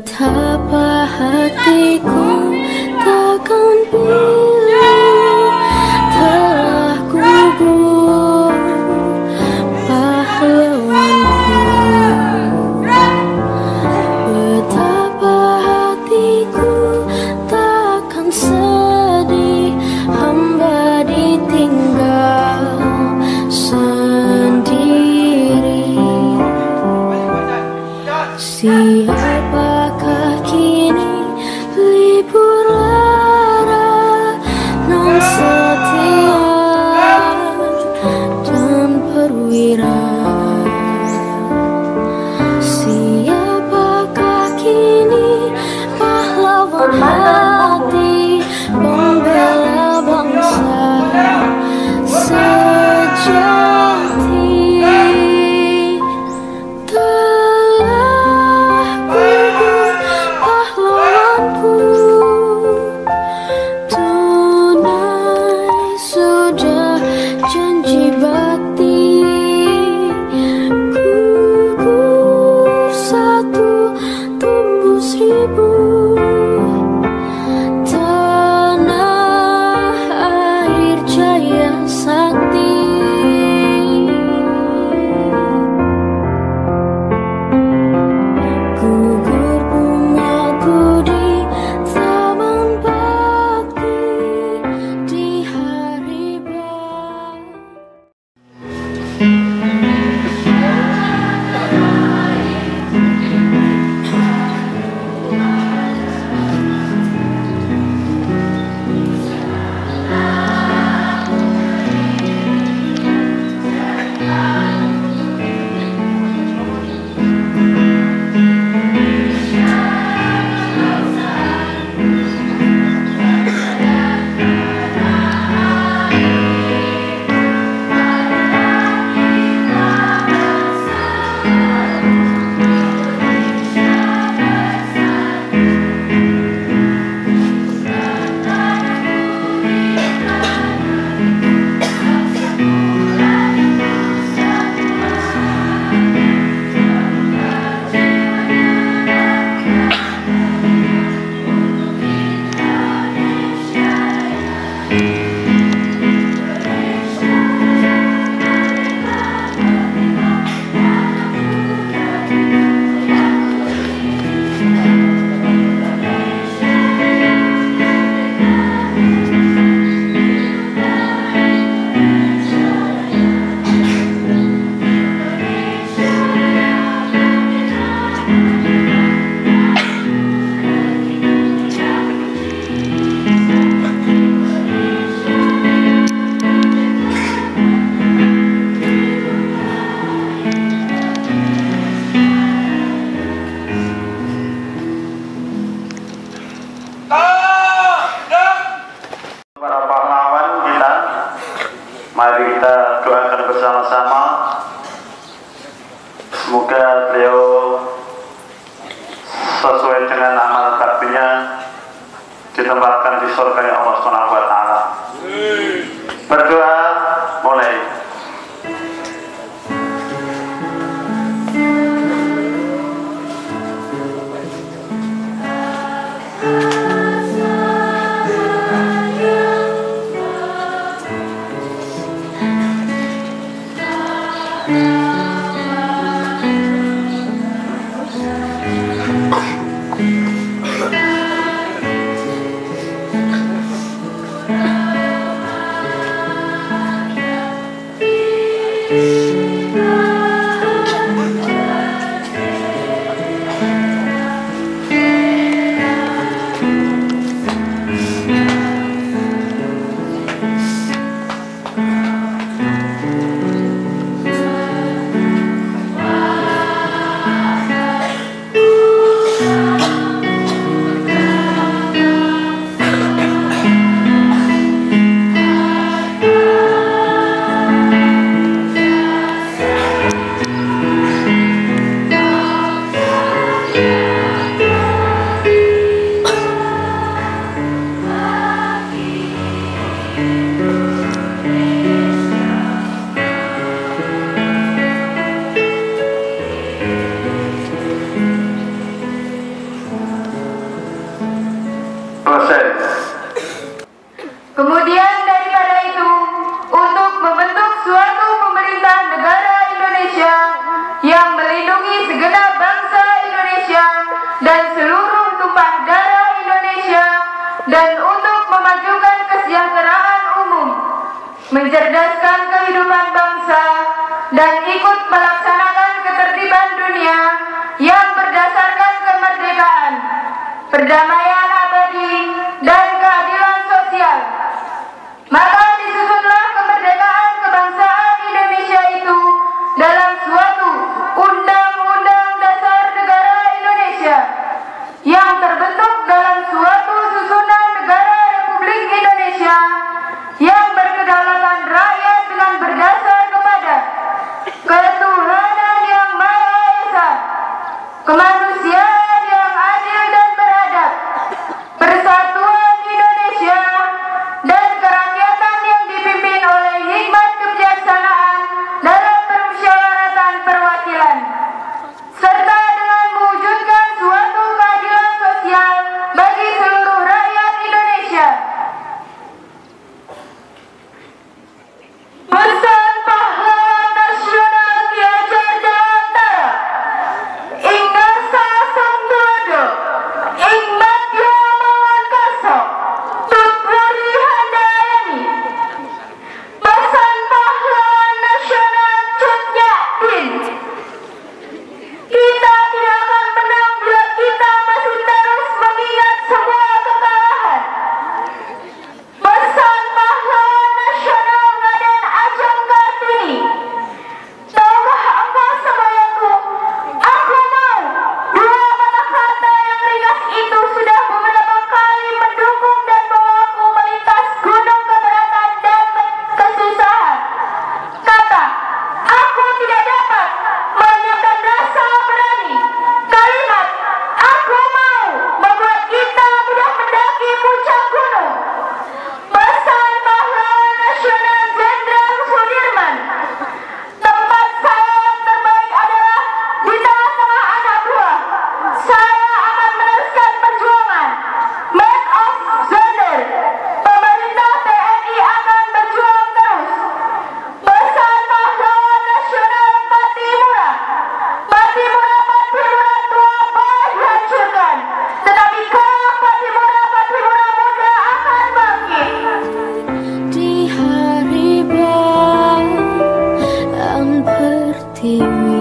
Betapa hatiku takkan pilu telah kubuang pahlawanku. Betapa hatiku takkan sedih hamba ditinggal sendiri. Siapa ikut melaksanakan ketertiban dunia yang berdasarkan kemerdekaan, perdamaian abadi, dan keadilan sosial. Maka disusunlah kemerdekaan kebangsaan Indonesia itu dalam suatu Undang-Undang Dasar Negara Indonesia yang terbentuk dalam suatu susunan negara Republik Indonesia yang berkedaulatan rakyat dengan berdasar kepada ketuhanan yang Maha Esa, kemanusiaan yang adil dan beradab, persatuan Indonesia, dan kerakyatan yang dipimpin oleh hikmat kebijaksanaan dalam permusyawaratan perwakilan, serta dengan mewujudkan suatu keadilan sosial bagi seluruh rakyat Indonesia. Di hari bang yang pertiwi